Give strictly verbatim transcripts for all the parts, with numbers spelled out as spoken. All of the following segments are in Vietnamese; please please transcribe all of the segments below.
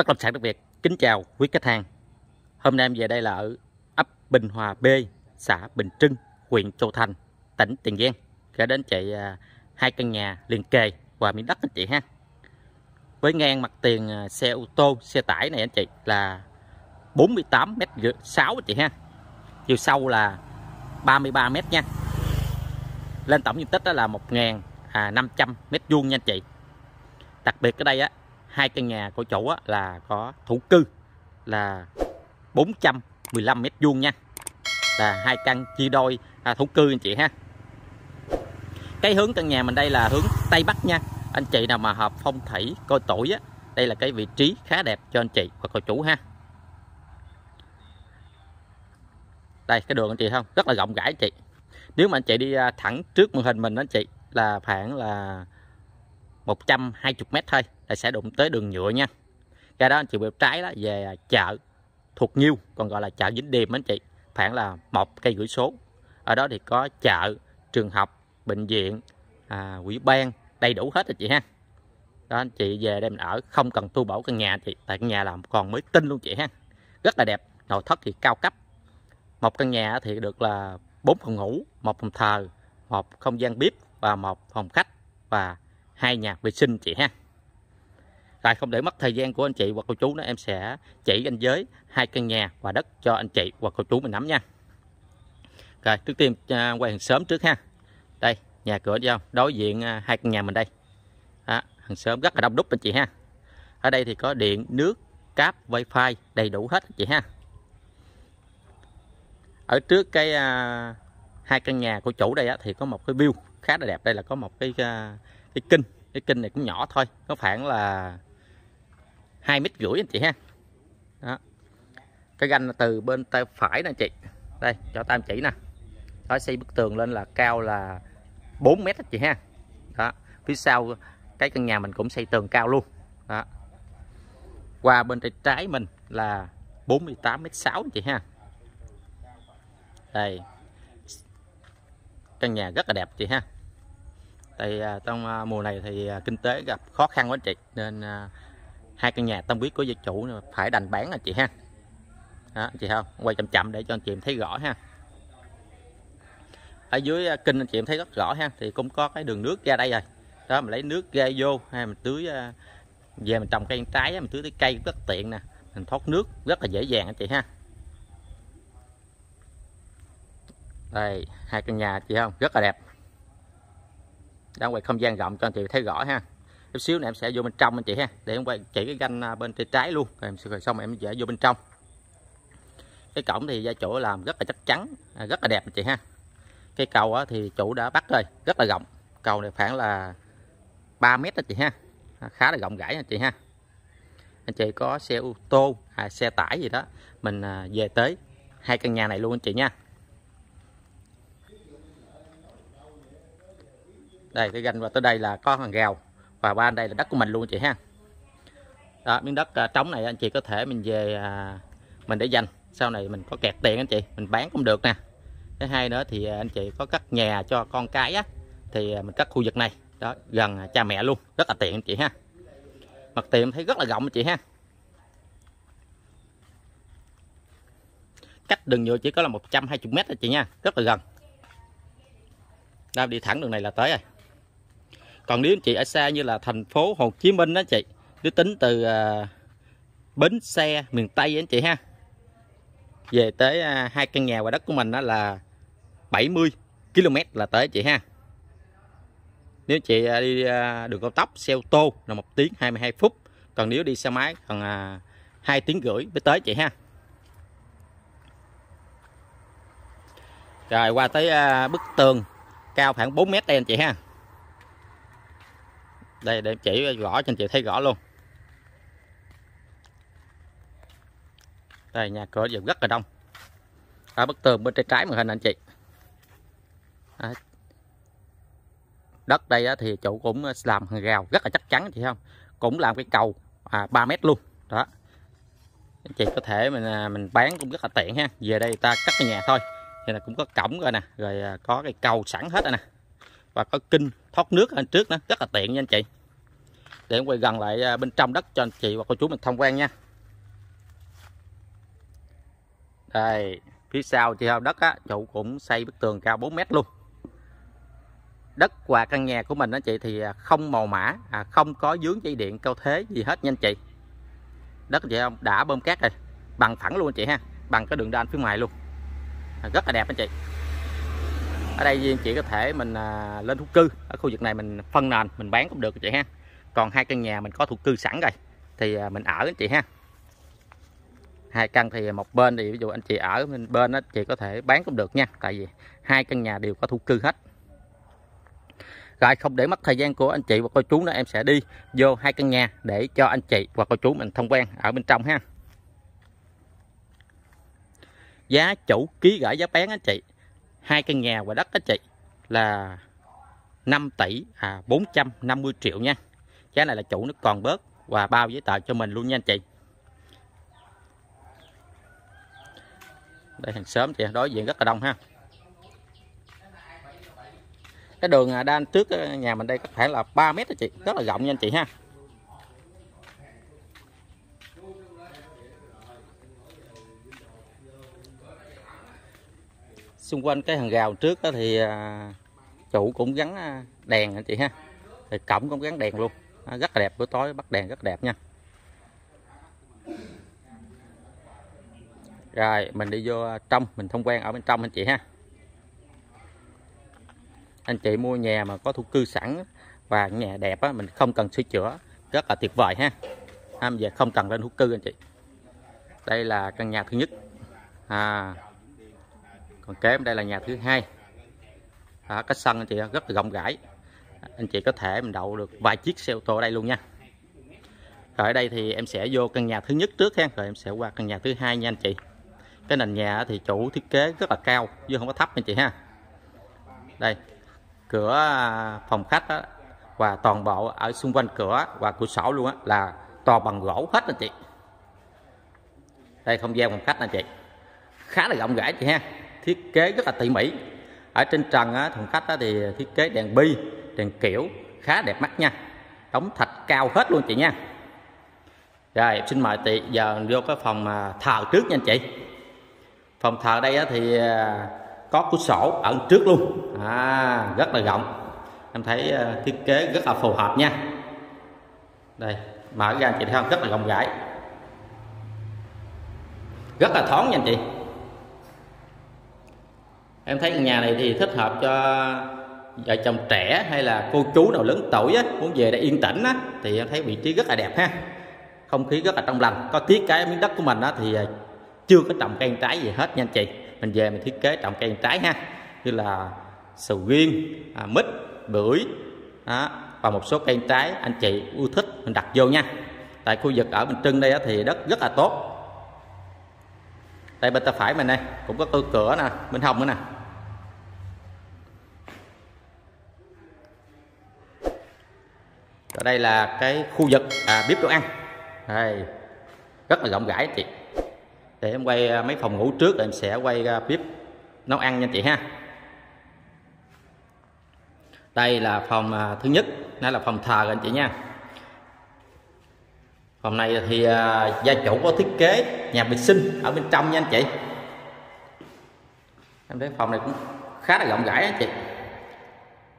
Bất động sản đặc biệt kính chào quý khách hàng. Hôm nay em về đây là ở ấp Bình Hòa B, xã Bình Trưng, huyện Châu Thành, tỉnh Tiền Giang. Kể đến chạy hai căn nhà liền kề và miếng đất anh chị ha. Với ngang mặt tiền xe ô tô, xe tải này anh chị là bốn mươi tám mét sáu anh chị ha. Chiều sâu là ba mươi ba mét nha. Lên tổng diện tích đó là một nghìn năm trăm mét vuông nha anh chị. Đặc biệt ở đây á, hai căn nhà của chủ á, là có thổ cư là bốn trăm mười lăm mét vuông nha, là hai căn chia đôi à, thổ cư anh chị ha. Cái hướng căn nhà mình đây là hướng tây bắc nha. Anh chị nào mà hợp phong thủy coi tuổi á, đây là cái vị trí khá đẹp cho anh chị và cô chủ ha. Đây cái đường anh chị không, rất là rộng rãi anh chị. Nếu mà anh chị đi thẳng trước màn hình mình đó anh chị là khoảng là một trăm hai mươi mét thôi là sẽ đụng tới đường nhựa nha. Cái đó anh chị bên trái đó về chợ Thuộc Nhiêu, còn gọi là chợ Vĩnh Điềm anh chị, khoảng là một cây rưỡi số. Ở đó thì có chợ, trường học, bệnh viện, à, quỹ ban đầy đủ hết anh chị ha. Đó anh chị về đây mình ở không cần tu bổ căn nhà chị, tại căn nhà là còn mới tinh luôn chị ha. Rất là đẹp, nội thất thì cao cấp. Một căn nhà thì được là bốn phòng ngủ, một phòng thờ, một không gian bếp và một phòng khách và hai nhà vệ sinh chị ha. Rồi không để mất thời gian của anh chị và cô chú nữa, em sẽ chỉ ranh giới hai căn nhà và đất cho anh chị và cô chú mình nắm nha. Rồi trước tiên quay hàng xóm trước ha. Đây nhà cửa thấy không? Đối diện hai căn nhà mình đây. Đó, hàng xóm rất là đông đúc anh chị ha. Ở đây thì có điện, nước, cáp, wifi đầy đủ hết anh chị ha. Ở trước cái uh, hai căn nhà của chủ đây á, thì có một cái view khá là đẹp. Đây là có một cái uh, cái kênh, cái kênh này cũng nhỏ thôi, có khoảng là hai mét rưỡi anh chị ha. Đó. Cái ganh là từ bên tay phải nè anh chị. Đây, cho tam chỉ nè. Đó, xây bức tường lên là cao là bốn mét anh chị ha. Đó, phía sau cái căn nhà mình cũng xây tường cao luôn. Đó. Qua bên tay trái mình là bốn mươi tám mét sáu anh chị ha. Đây căn nhà rất là đẹp chị ha. Tại trong mùa này thì kinh tế gặp khó khăn quá chị, nên hai căn nhà tâm huyết của gia chủ phải đành bán anh chị ha. Đó, chị không quay chậm chậm để cho anh chị thấy rõ ha. Ở dưới kênh anh chị thấy rất rõ ha, thì cũng có cái đường nước ra đây rồi. Đó mình lấy nước ra vô hay mình tưới về mình trồng cây trái, mình tưới tới cây rất tiện nè, mình thoát nước rất là dễ dàng anh chị ha. Đây hai căn nhà chị không, rất là đẹp. Đang quay không gian rộng cho anh chị thấy rõ ha. Chút xíu này em sẽ vô bên trong anh chị ha, để em quay chỉ cái ganh bên tay trái luôn, rồi em sẽ xong em dễ vô bên trong. Cái cổng thì gia chủ làm rất là chắc chắn, rất là đẹp anh chị ha. Cái cầu thì chủ đã bắt rồi, rất là rộng. Cầu này khoảng là ba mét anh chị ha, khá là rộng rãi anh chị ha. Anh chị có xe ô tô, à, xe tải gì đó, mình về tới hai căn nhà này luôn anh chị nha. Đây cái gành và tới đây là có hàng rào và ba đây là đất của mình luôn chị ha. Đó, miếng đất trống này anh chị có thể mình về mình để dành, sau này mình có kẹt tiền anh chị mình bán cũng được nè. Thứ hai nữa thì anh chị có cắt nhà cho con cái á, thì mình cắt khu vực này đó gần cha mẹ luôn, rất là tiện anh chị ha. Mặt tiền thấy rất là rộng anh chị ha. Cách đường nhựa chỉ có là một trăm hai mươi mét anh chị nha, rất là gần. Đó, đi thẳng đường này là tới rồi. Còn nếu anh chị ở xa như là thành phố Hồ Chí Minh đó chị, nếu tính từ uh, bến xe miền Tây anh chị ha, về tới uh, hai căn nhà và đất của mình đó là bảy mươi ki lô mét là tới chị ha. Nếu chị uh, đi uh, đường cao tốc xe ô tô là một tiếng hai mươi hai phút, còn nếu đi xe máy còn uh, hai tiếng rưỡi mới tới chị ha. Rồi qua tới uh, bức tường cao khoảng bốn mét đây anh chị ha. Đây để em chỉ rõ cho anh chị thấy rõ luôn. Đây nhà cửa giờ rất là đông. Ở bức tường bên tay trái màn hình anh chị. Đó. Đất đây thì chủ cũng làm hàng rào rất là chắc chắn anh chị không? Cũng làm cái cầu à, ba mét luôn. Đó. Anh chị có thể mình mình bán cũng rất là tiện ha. Về đây ta cắt cái nhà thôi. Thì là cũng có cổng rồi nè, rồi có cái cầu sẵn hết rồi nè. Và có kinh thoát nước ở trước nữa, rất là tiện nha anh chị. Để em quay gần lại bên trong đất cho anh chị và cô chú mình tham quan nha. Đây, phía sau chị heo đất á, chủ cũng xây bức tường cao bốn mét luôn. Đất và căn nhà của mình đó chị thì không màu mã, à, không có dướng dây điện cao thế gì hết nha anh chị. Đất chị không đã bơm cát rồi, bằng phẳng luôn anh chị ha, bằng cái đường đan phía ngoài luôn, à, rất là đẹp anh chị. Ở đây anh chị có thể mình à, lên thổ cư, ở khu vực này mình phân nền mình bán cũng được anh chị ha. Còn hai căn nhà mình có thổ cư sẵn rồi thì à, mình ở anh chị ha. Hai căn thì một bên thì ví dụ anh chị ở bên bên đó chị có thể bán cũng được nha, tại vì hai căn nhà đều có thổ cư hết. Rồi không để mất thời gian của anh chị và cô chú nữa, em sẽ đi vô hai căn nhà để cho anh chị và cô chú mình tham quan ở bên trong ha. Giá chủ ký gửi giá bán anh chị, hai căn nhà và đất anh chị là năm tỷ bốn trăm năm mươi triệu nha. Giá này là chủ nó còn bớt và bao giấy tờ cho mình luôn nha anh chị. Đây hàng xóm chị đối diện rất là đông ha. Cái đường đan trước nhà mình đây có thể là ba mét đó chị, rất là rộng nha anh chị ha. Xung quanh cái hàng rào trước đó thì chủ cũng gắn đèn anh chị ha, thì cổng cũng gắn đèn luôn, rất là đẹp, buổi tối bắt đèn rất đẹp nha. Rồi mình đi vô trong mình tham quan ở bên trong anh chị ha. Anh chị mua nhà mà có thổ cư sẵn và nhà đẹp á, mình không cần sửa chữa, rất là tuyệt vời ha. Ham về không cần lên thổ cư anh chị. Đây là căn nhà thứ nhất, à, còn kế bên đây là nhà thứ hai. À, cái sân anh chị rất là rộng rãi, anh chị có thể mình đậu được vài chiếc xe ô tô ở đây luôn nha. Rồi ở đây thì em sẽ vô căn nhà thứ nhất trước ha, rồi em sẽ qua căn nhà thứ hai nha anh chị. Cái nền nhà thì chủ thiết kế rất là cao chứ không có thấp anh chị ha. Đây cửa phòng khách đó, và toàn bộ ở xung quanh cửa và cửa sổ luôn á là toàn bằng gỗ hết anh chị. Đây không gian phòng khách anh chị khá là rộng rãi chị ha, thiết kế rất là tỉ mỉ. Ở trên trần á, phòng khách á thì thiết kế đèn bi đèn kiểu khá đẹp mắt nha, đóng thạch cao hết luôn chị nha. Rồi xin mời chị giờ vô cái phòng thờ trước nha anh chị. Phòng thờ đây á thì có cửa sổ ở trước luôn, à, rất là rộng, em thấy thiết kế rất là phù hợp nha. Đây mở ra anh chị thấy không, rất là rộng rãi, rất là thoáng nha anh chị. Em thấy nhà này thì thích hợp cho vợ chồng trẻ hay là cô chú nào lớn tuổi á, muốn về để yên tĩnh á, thì em thấy vị trí rất là đẹp ha, không khí rất là trong lành. Có tiếc cái miếng đất của mình á thì chưa có trồng cây trái gì hết nha anh chị, mình về mình thiết kế trồng cây trái ha, như là sầu riêng, à, mít, bưởi đó, và một số cây trái anh chị ưa thích mình đặt vô nha. Tại khu vực ở Bình Trưng đây thì đất rất là tốt. Đây bên tay phải mình đây cũng có cửa cửa nè, bên hông nữa nè. Ở đây là cái khu vực à, bếp đồ ăn đây, rất là rộng rãi chị. Để em quay mấy phòng ngủ trước rồi em sẽ quay bếp nấu ăn nha chị ha. Đây là phòng thứ nhất, đây là phòng thờ rồi anh chị nha. Phòng này thì gia chủ có thiết kế nhà vệ sinh ở bên trong nha anh chị. Em thấy phòng này cũng khá là rộng rãi anh chị.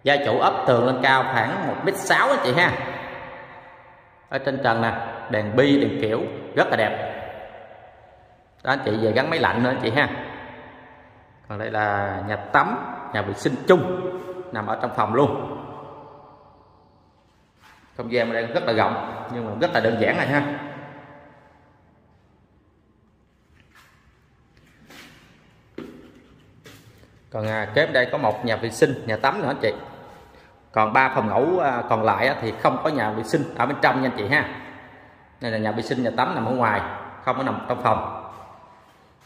Gia chủ ốp tường lên cao khoảng một mét sáu anh chị ha. Ở trên trần nè, đèn bi đèn kiểu rất là đẹp. Đó anh chị về gắn máy lạnh nữa anh chị ha. Còn đây là nhà tắm, nhà vệ sinh chung nằm ở trong phòng luôn. Không gian ở đây rất là rộng nhưng mà rất là đơn giản này ha. Còn à, kế bên đây có một nhà vệ sinh, nhà tắm nữa anh chị. Còn ba phòng ngủ à, còn lại á, thì không có nhà vệ sinh ở bên trong nha anh chị ha. Đây là nhà vệ sinh, nhà tắm nằm ở ngoài, không có nằm trong phòng.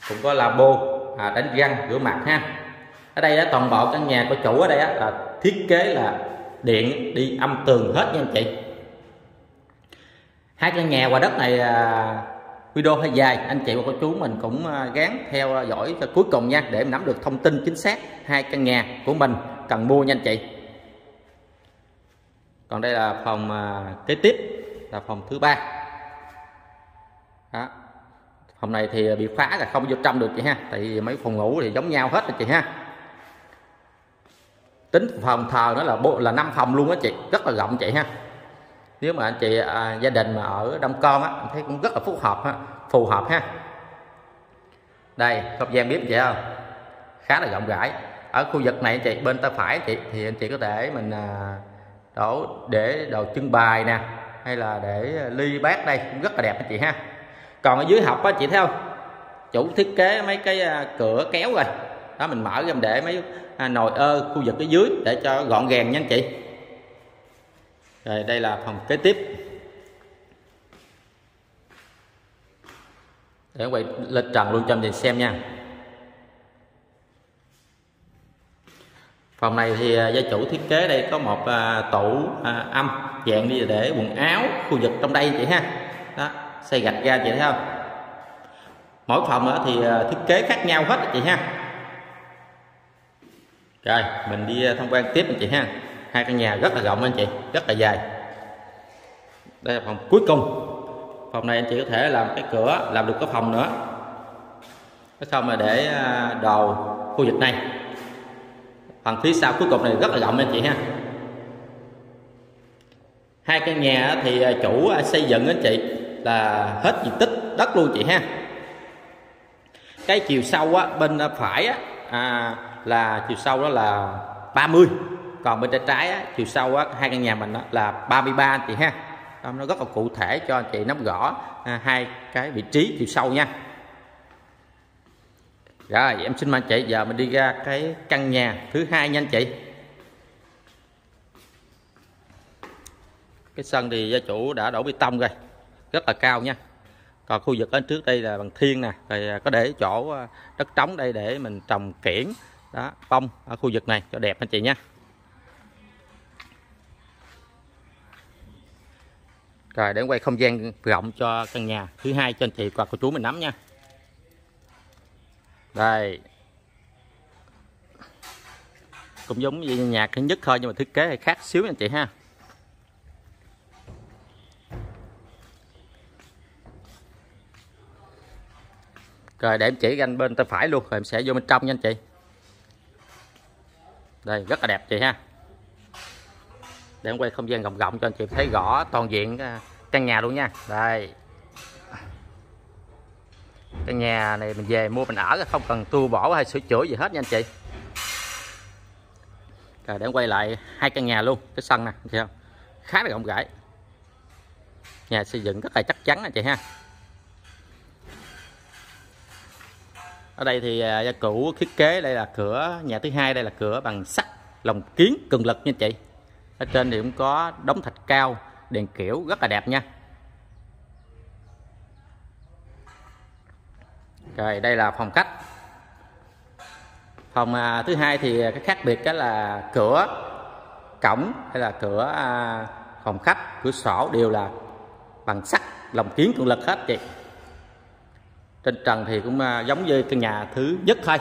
Cũng có lavabo, à, đánh răng, rửa mặt ha. Ở đây á, toàn bộ căn nhà của chủ ở đây á, là thiết kế là điện đi âm tường hết nha anh chị. Hai căn nhà và đất này à, video hơi dài, anh chị và cô chú mình cũng gán theo dõi cho cuối cùng nha, để nắm được thông tin chính xác hai căn nhà của mình cần mua nha anh chị. Còn đây là phòng kế tiếp, là phòng thứ ba. Đó. Phòng này thì bị khóa là không vô trong được chị ha, tại vì mấy phòng ngủ thì giống nhau hết rồi chị ha. Tính phòng thờ nó là bộ là năm phòng luôn á chị, rất là rộng chị ha. Nếu mà anh chị à, gia đình mà ở Đông Con á, thấy cũng rất là phù hợp ha, phù hợp ha. Đây, không gian bếp chị không? Khá là rộng rãi. Ở khu vực này anh chị, bên tay phải chị thì anh chị có thể mình à, đổ để đồ trưng bày nè, hay là để ly bát đây cũng rất là đẹp anh chị ha. Còn ở dưới học á chị thấy không? Chủ thiết kế mấy cái à, cửa kéo rồi. Đó mình mở ra mình để mấy à, nồi ơ khu vực ở dưới để cho gọn gàng nha anh chị. Rồi đây là phòng kế tiếp. Để quay lên trần luôn cho anh chị xem nha. Phòng này thì gia chủ thiết kế đây có một à, tủ à, âm dạng đi để quần áo khu vực trong đây chị ha. Đó, xây gạch ra chị thấy không? Mỗi phòng thì thiết kế khác nhau hết chị ha. Rồi mình đi tham quan tiếp anh chị ha. Hai căn nhà rất là rộng anh chị, rất là dài. Đây là phòng cuối cùng. Phòng này anh chị có thể làm cái cửa, làm được cái phòng nữa. Xong rồi để đồ khu vực này. Phần phía sau cuối cùng này rất là rộng anh chị ha. Hai căn nhà thì chủ xây dựng anh chị là hết diện tích đất luôn chị ha. Cái chiều sâu á, bên phải á, à, là chiều sâu đó là ba mươi, còn bên tay trái á, chiều sâu á, hai căn nhà mình là ba mươi ba anh chị ha. Nó rất là cụ thể cho anh chị nắm rõ à, hai cái vị trí chiều sâu nha. Rồi em xin mời anh chị, giờ mình đi ra cái căn nhà thứ hai nha anh chị. Cái sân thì gia chủ đã đổ bê tông rồi, rất là cao nha. Còn khu vực ở trước đây là bằng thiên nè, rồi có để chỗ đất trống đây để mình trồng kiển, đó, bông ở khu vực này cho đẹp anh chị nha. Rồi để quay không gian rộng cho căn nhà thứ hai cho anh chị và cô chú mình nắm nha. Đây. Cũng giống như nhà thứ nhất thôi nhưng mà thiết kế thì khác xíu anh chị ha. Rồi để em chỉ ranh bên tay phải luôn, rồi em sẽ vô bên trong nha anh chị. Đây rất là đẹp chị ha. Để em quay không gian rộng rộng cho anh chị thấy rõ toàn diện căn nhà luôn nha. Đây. Căn nhà này mình về mua mình ở không cần tu bổ hay sửa chữa gì hết nha anh chị. Rồi để em quay lại hai căn nhà luôn, cái sân nè, anh chị không? Khá là rộng rãi. Nhà xây dựng rất là chắc chắn anh chị ha. Ở đây thì gia chủ thiết kế đây là cửa nhà thứ hai, đây là cửa bằng sắt lồng kiến cường lực nha chị. Ở trên thì cũng có đống thạch cao, đèn kiểu rất là đẹp nha. Rồi đây là phòng khách. Phòng thứ hai thì cái khác biệt cái là cửa cổng hay là cửa phòng khách, cửa sổ đều là bằng sắt lồng kiến cường lực hết chị. Trên trần thì cũng giống như căn nhà thứ nhất thôi,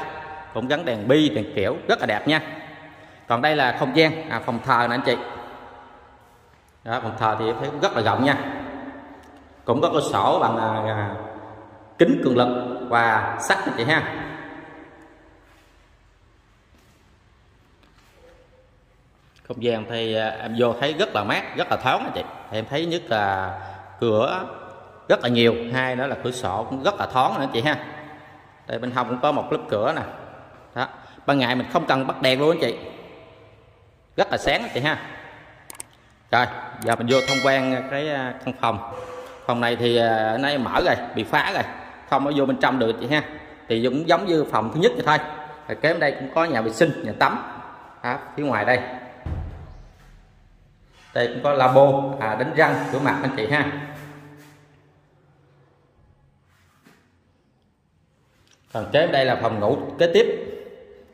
cũng gắn đèn bi, đèn kiểu rất là đẹp nha. Còn đây là không gian à, phòng thờ nè anh chị. Đó, phòng thờ thì thấy cũng rất là rộng nha. Cũng có cửa sổ bằng à, kính cường lực và sắt anh chị ha. Không gian thì em vô thấy rất là mát, rất là thoáng anh chị. Em thấy nhất là cửa rất là nhiều, hai nữa là cửa sổ cũng rất là thoáng nữa chị ha. Đây bên hông cũng có một lớp cửa nè. Đó, ban ngày mình không cần bắt đèn luôn anh chị, rất là sáng chị ha. Rồi giờ mình vô tham quan cái căn phòng. Phòng này thì nay mở rồi, bị phá rồi, không có vô bên trong được chị ha. Thì cũng giống như phòng thứ nhất vậy thôi. Rồi kế bên đây cũng có nhà vệ sinh, nhà tắm. Đó, phía ngoài đây, đây cũng có lavabo à, đánh răng, rửa mặt anh chị ha. Còn kế đây là phòng ngủ kế tiếp.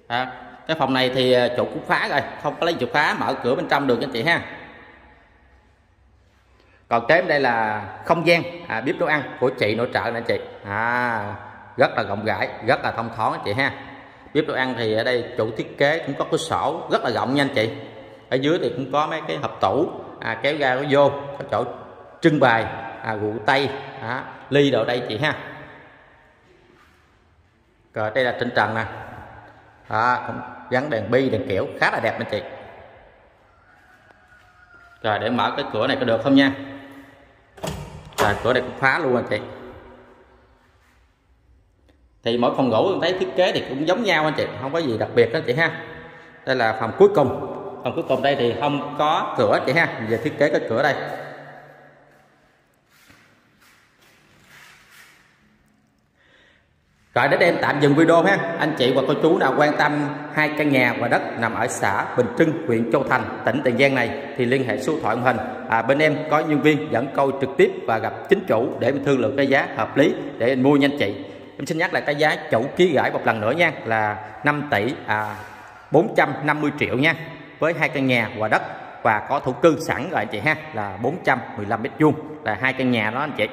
À, cái phòng này thì chủ cũng khóa rồi, không có lấy chìa khóa mở cửa bên trong được anh chị ha. Còn kế đây là không gian à, bếp nấu ăn của chị nội trợ nè chị. À, rất là rộng rãi, rất là thông thoáng anh chị ha. Bếp nấu ăn thì ở đây chủ thiết kế cũng có cửa sổ rất là rộng nha anh chị. Ở dưới thì cũng có mấy cái hộp tủ à, kéo ra nó vô có chỗ trưng bày à, rượu tây à, ly đồ đây chị ha. Rồi đây là trên trần nè à, gắn đèn bi đèn kiểu khá là đẹp anh chị. Rồi để mở cái cửa này có được không nha. Rồi cửa này cũng khóa luôn anh chị. Thì mỗi phòng ngủ mình thấy thiết kế thì cũng giống nhau anh chị, không có gì đặc biệt đó chị ha. Đây là phòng cuối cùng. Phòng cuối cùng đây thì không có cửa chị ha. Mình về thiết kế cái cửa đây. Rồi đến đây em tạm dừng video ha. Anh chị và cô chú nào quan tâm hai căn nhà và đất nằm ở xã Bình Trưng, huyện Châu Thành, tỉnh Tiền Giang này thì liên hệ số thoại màn hình. À, bên em có nhân viên dẫn câu trực tiếp và gặp chính chủ để em thương lượng cái giá hợp lý để em mua nha anh chị. Em xin nhắc lại cái giá chủ ký gửi một lần nữa nha, là năm tỷ à, bốn trăm năm mươi triệu nha, với hai căn nhà và đất và có thổ cư sẵn rồi anh chị ha, là bốn trăm mười lăm mét vuông là hai căn nhà đó anh chị.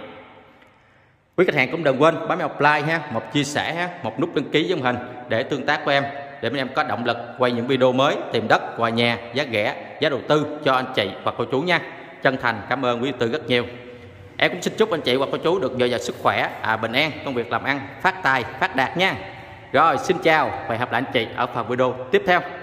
Quý khách hàng cũng đừng quên bấm một like ha, một chia sẻ ha, một nút đăng ký với màn hình để tương tác với em, để bên em có động lực quay những video mới tìm đất, tòa nhà giá rẻ, giá đầu tư cho anh chị và cô chú nha. Chân thành cảm ơn quý tư rất nhiều. Em cũng xin chúc anh chị và cô chú được dồi dào sức khỏe, à, bình an, công việc làm ăn, phát tài, phát đạt nha. Rồi, xin chào và hẹn gặp lại anh chị ở phần video tiếp theo.